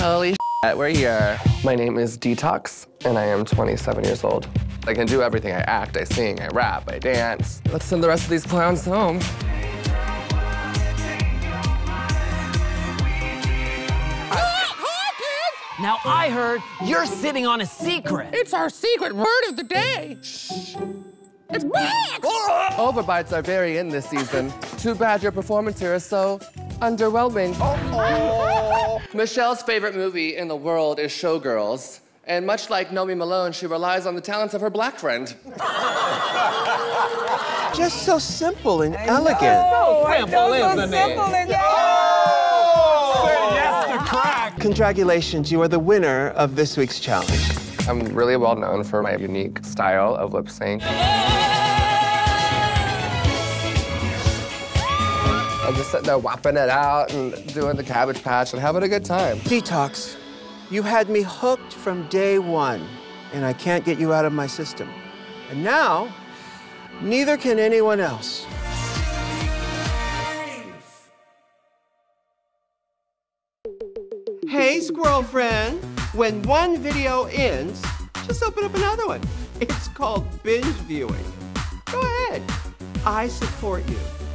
Holy shit, we're here. My name is Detox, and I am 27 years old. I can do everything. I act, I sing, I rap, I dance. Let's send the rest of these clowns home. Now, I heard you're sitting on a secret. It's our secret word of the day. Shh. It's bad! Overbites are very in this season. Too bad your performance here is so underwhelming. Oh. Michelle's favorite movie in the world is Showgirls. And much like Nomi Malone, she relies on the talents of her black friend. Just so simple and elegant. So simple, isn't it? Condragulations, you are the winner of this week's challenge. I'm really well known for my unique style of lip sync. I'm just sitting there whopping it out and doing the Cabbage Patch and having a good time. Detox, you had me hooked from day one, and I can't get you out of my system. And now, neither can anyone else. Hey, squirrel friend, when one video ends, just open up another one. It's called binge viewing. Go ahead. I support you.